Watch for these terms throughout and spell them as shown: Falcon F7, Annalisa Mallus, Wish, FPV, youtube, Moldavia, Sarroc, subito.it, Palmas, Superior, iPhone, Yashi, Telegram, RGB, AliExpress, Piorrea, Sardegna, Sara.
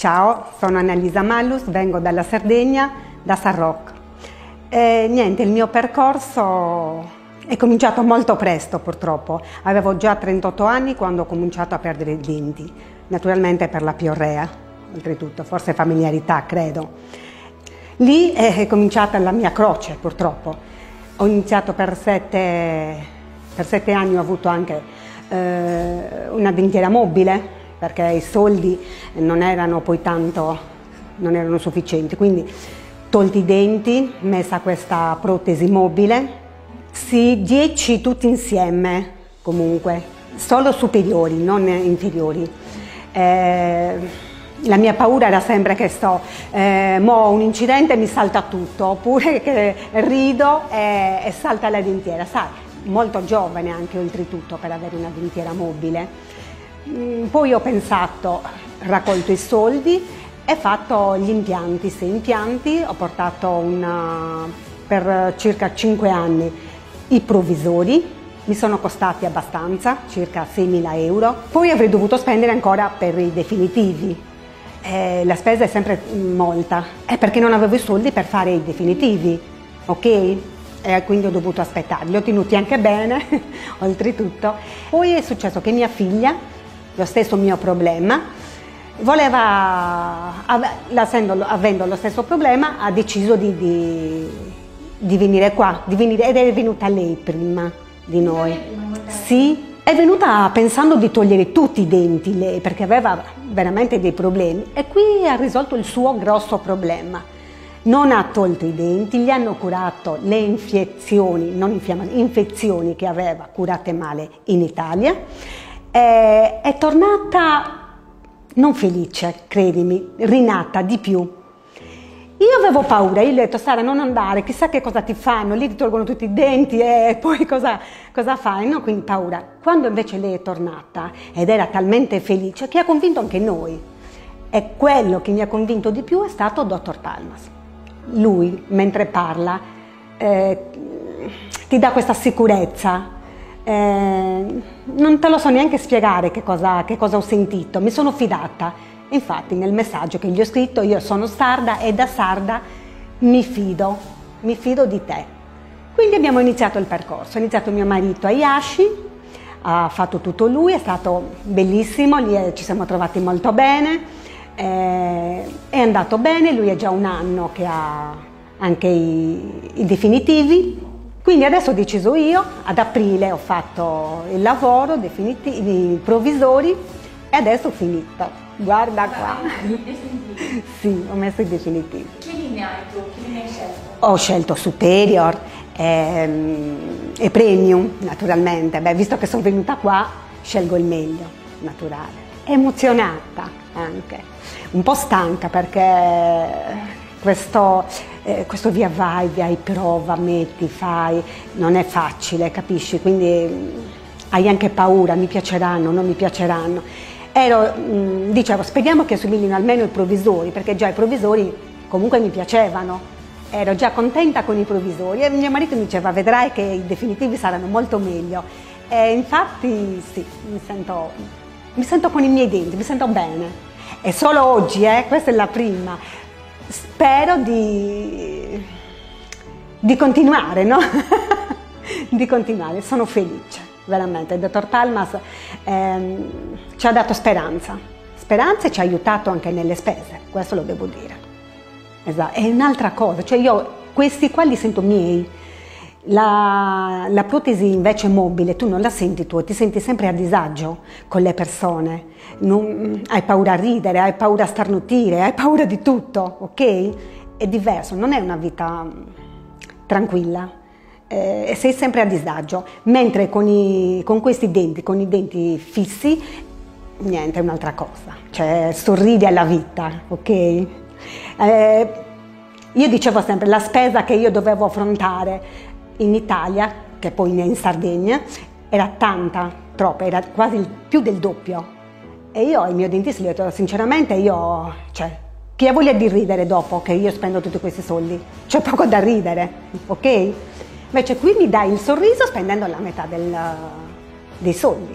Ciao, sono Annalisa Mallus, vengo dalla Sardegna, da Sarroc. Il mio percorso è cominciato molto presto purtroppo. Avevo già 38 anni quando ho cominciato a perdere i denti, naturalmente per la piorrea, oltretutto, forse familiarità, credo. Lì è cominciata la mia croce purtroppo. Ho iniziato per sette anni, ho avuto anche una dentiera mobile, perché i soldi non erano poi tanto, non erano sufficienti, quindi tolti i denti, messa questa protesi mobile, sì, 10 tutti insieme comunque, solo superiori, non inferiori. La mia paura era sempre che ho un incidente e mi salta tutto, oppure che rido e salta la dentiera, sai, molto giovane anche oltretutto per avere una dentiera mobile. Poi ho pensato, raccolto i soldi e fatto gli impianti, 6 impianti, ho portato per circa 5 anni i provvisori, mi sono costati abbastanza, circa 6.000 euro, poi avrei dovuto spendere ancora per i definitivi, la spesa è sempre molta, è perché non avevo i soldi per fare i definitivi, ok? Quindi ho dovuto aspettare, li ho tenuti anche bene, oltretutto. Poi è successo che mia figlia, lo stesso mio problema, avendo lo stesso problema, ha deciso di venire qua, ed è venuta lei prima di noi. Sì, è venuta pensando di togliere tutti i denti lei, perché aveva veramente dei problemi, e qui ha risolto il suo grosso problema. Non ha tolto i denti, gli hanno curato le infezioni, infezioni che aveva curate male in Italia. È tornata non felice, credimi, rinata di più. Io avevo paura, io gli ho detto: Sara, non andare, chissà che cosa ti fanno, lì ti tolgono tutti i denti e poi cosa fai, no? Quindi paura. Quando invece lei è tornata ed era talmente felice che ha convinto anche noi, e quello che mi ha convinto di più è stato dottor Palmas. Lui mentre parla ti dà questa sicurezza. Non te lo so neanche spiegare che cosa ho sentito, mi sono fidata, infatti nel messaggio che gli ho scritto: io sono sarda e da sarda mi fido di te. Quindi abbiamo iniziato il percorso, ha iniziato mio marito a Yashi, ha fatto tutto lui, è stato bellissimo, lì ci siamo trovati molto bene, è andato bene, lui è già un anno che ha anche i definitivi. Quindi adesso ho deciso io, ad aprile ho fatto il lavoro, i provvisori, e adesso ho finito. Guarda qua. Sì, ho messo i definitivi. Che linea hai tu? Che linea hai scelto? Ho scelto Superior e Premium, naturalmente. Beh, visto che sono venuta qua, scelgo il meglio, naturale. Emozionata anche, un po' stanca perché questo via vai, prova, metti, fai, non è facile, capisci? Quindi hai anche paura, mi piaceranno, non mi piaceranno. Dicevo, speriamo che assomiglino almeno ai provvisori, perché già i provvisori comunque mi piacevano. Ero già contenta con i provvisori e mio marito mi diceva: vedrai che i definitivi saranno molto meglio. E infatti sì, mi sento con i miei denti, mi sento bene. E solo oggi, questa è la prima. Spero di continuare, no? Di continuare, sono felice, veramente. Il dottor Palmas ci ha dato speranza e ci ha aiutato anche nelle spese, questo lo devo dire. Esatto. È un'altra cosa, cioè io questi qua li sento miei, la protesi invece mobile tu non la senti tua, ti senti sempre a disagio con le persone, hai paura a ridere, hai paura a starnutire, hai paura di tutto, ok? È diverso, non è una vita tranquilla, sei sempre a disagio, mentre con questi denti, con i denti fissi, niente, è un'altra cosa, cioè sorridi alla vita, ok? Io dicevo sempre, la spesa che io dovevo affrontare in Italia, che poi in Sardegna, era tanta, troppa, era quasi più del doppio. E io al mio dentista gli ho detto: sinceramente io, cioè, chi ha voglia di ridere dopo che io spendo tutti questi soldi? C'è poco da ridere, ok? Invece qui mi dai il sorriso spendendo la metà dei soldi.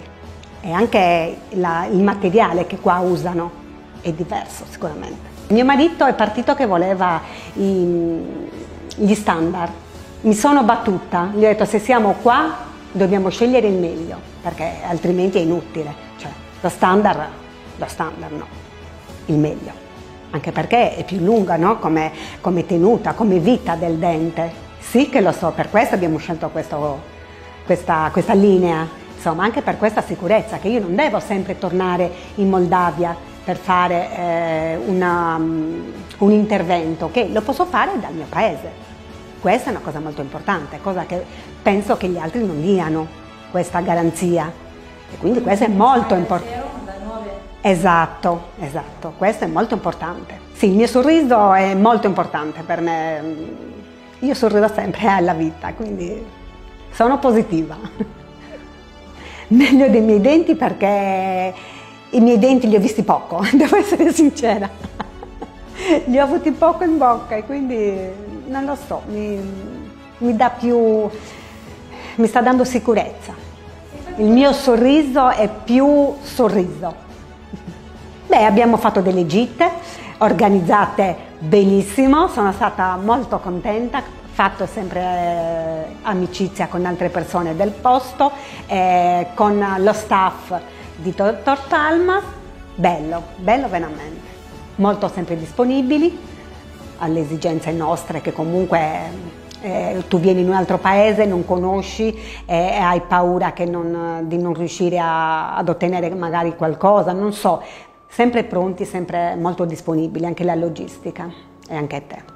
E anche il materiale che qua usano è diverso sicuramente. Mio marito è partito che voleva gli standard, mi sono battuta, gli ho detto se siamo qua dobbiamo scegliere il meglio, perché altrimenti è inutile, cioè lo standard no, il meglio. Anche perché è più lunga, no? Come tenuta, come vita del dente. Sì che lo so, per questo abbiamo scelto questa linea, insomma, anche per questa sicurezza, che io non devo sempre tornare in Moldavia per fare un intervento, che lo posso fare dal mio paese. Questa è una cosa molto importante, cosa che penso che gli altri non diano, questa garanzia. E quindi questo è molto importante. Esatto, esatto, questo è molto importante. Sì, il mio sorriso è molto importante per me. Io sorrido sempre alla vita, quindi sono positiva. Meglio dei miei denti, perché i miei denti li ho visti poco, devo essere sincera. Li ho avuti poco in bocca e quindi non lo so, mi sta dando sicurezza. Il mio sorriso è più sorriso. Beh, abbiamo fatto delle gite organizzate benissimo, sono stata molto contenta, ho fatto sempre amicizia con altre persone del posto, con lo staff di Dottor Palmas, bello, bello veramente, molto sempre disponibili alle esigenze nostre, che comunque tu vieni in un altro paese, non conosci e hai paura che di non riuscire ad ottenere magari qualcosa, non so. Sempre pronti, sempre molto disponibili, anche la logistica e anche te.